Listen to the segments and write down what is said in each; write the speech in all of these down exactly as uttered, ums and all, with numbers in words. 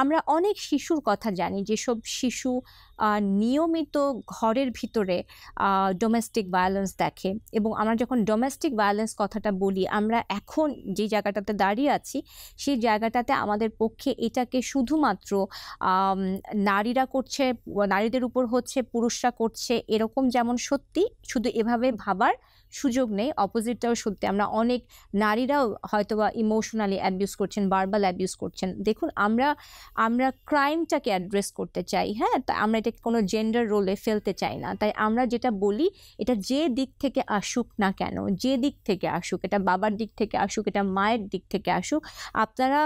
আমরা অনেক শিশুর কথা জানি, যেসব শিশু নিয়মিত ঘরের ভিতরে ডোমেস্টিক ভায়োলেন্স দেখে। এবং আমরা যখন ডোমেস্টিক ভায়োলেন্স কথাটা বলি, আমরা এখন যে জায়গাটাতে দাঁড়িয়ে আছি সেই জায়গাটাতে আমাদের পক্ষে এটাকে শুধুমাত্র নারীরা করছে, নারীদের উপর হচ্ছে, পুরুষরা করছে এরকম যেমন সত্যি, শুধু এভাবে ভাবার সুযোগ নেই। অপোজিটটাও সত্যি, আমরা অনেক নারীরাও হয়তোবা ইমোশনালি অ্যাবিউজ করছেন, ভার্বাল অ্যাবিউজ করছেন। দেখুন, আমরা আমরা ক্রাইমটাকে অ্যাড্রেস করতে চাই, হ্যাঁ, তাই আমরা এটাকে কোনো জেন্ডার রোলে ফেলতে চাই না। তাই আমরা যেটা বলি, এটা যে দিক থেকে আসুক না কেন, যে দিক থেকে আসুক, এটা বাবার দিক থেকে আসুক, এটা মায়ের দিক থেকে আসুক, আপনারা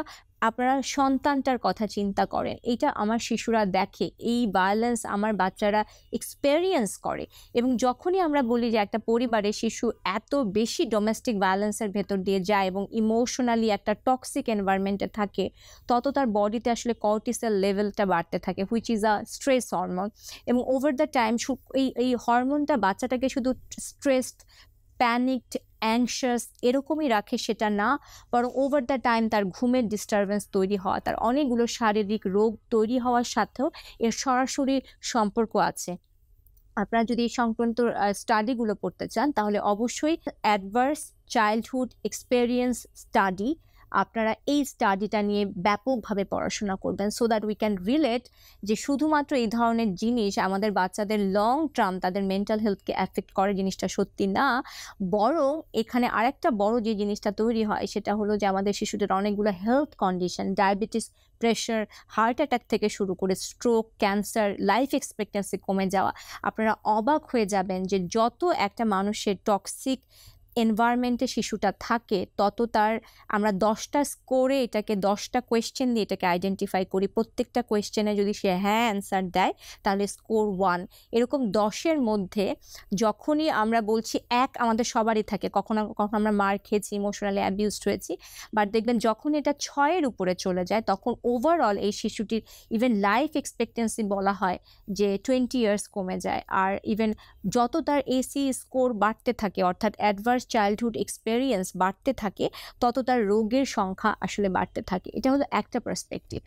আপনারা সন্তানটার কথা চিন্তা করেন। এটা আমার শিশুরা দেখে, এই ভায়োলেন্স আমার বাচ্চারা এক্সপেরিয়েন্স করে। এবং যখনই আমরা বলি যে একটা পরিবারে শিশু এত বেশি ডোমেস্টিক ভায়োলেন্সের ভেতর দিয়ে যায় এবং ইমোশনালি একটা টক্সিক এনভায়রনমেন্টে থাকে, তত তার বডিতে আসলে কর্টিসল লেভেলটা বাড়তে থাকে, which is a stress hormone. এবং ওভার দ্য টাইম এই এই হরমোনটা বাচ্চাটাকে শুধু স্ট্রেসড, প্যানিকড, অ্যাংশাস এরকমই রাখে সেটা না, বরং ওভার দ্য টাইম তার ঘুমের ডিস্টারবেন্স তৈরি হওয়া, তার অনেকগুলো শারীরিক রোগ তৈরি হওয়ার সাথেও এর সরাসরি সম্পর্ক আছে। আপনারা যদি এই সংক্রান্ত স্টাডিগুলো পড়তে চান তাহলে অবশ্যই অ্যাডভার্স চাইল্ডহুড এক্সপেরিয়েন্স স্টাডি, আপনারা এই স্টাডিটা নিয়ে ব্যাপকভাবে পড়াশোনা করবেন, so that we can relate যে শুধুমাত্র এই ধরনের জিনিস আমাদের বাচ্চাদের লং টার্ম তাদের মেন্টাল হেলথকে অ্যাফেক্ট করে জিনিসটা সত্যি না। বরং এখানে আরেকটা বড় যে জিনিসটা তৈরি হয় সেটা হলো যে আমাদের শিশুদের অনেকগুলো health condition, diabetes, pressure, heart attack থেকে শুরু করে স্ট্রোক, ক্যান্সার, লাইফ এক্সপেক্টেন্সি কমে যাওয়া। আপনারা অবাক হয়ে যাবেন যে যত একটা মানুষের টক্সিক এনভায়রনমেন্টে শিশুটা থাকে, তত তার আমরা দশটা স্কোরে এটাকে দশটা কোয়েশ্চেন দিয়ে এটাকে আইডেন্টিফাই করি। প্রত্যেকটা কোয়েশ্চেনে যদি সে হ্যাঁ অ্যান্সার দেয় তাহলে স্কোর ওয়ান। এরকম দশের মধ্যে যখনই আমরা বলছি এক, আমাদের সবারই থাকে, কখনো কখনো আমরা মার খেয়েছি, ইমোশনালি অ্যাবিউজড হয়েছি, বাট দেখবেন যখন এটা ছয়ের উপরে চলে যায় তখন ওভারঅল এই শিশুটির ইভেন লাইফ এক্সপেক্টেন্সি বলা হয় যে টোয়েন্টি ইয়ার্স কমে যায়। আর ইভেন যত তার এসি স্কোর বাড়তে থাকে, অর্থাৎ অ্যাডভার্স চাইল্ডহুড এক্সপেরিয়েন্স বাড়তে থাকে, তত তার রোগের সংখ্যা আসলে বাড়তে থাকে। এটা হলো একটা পার্সপেক্টিভ।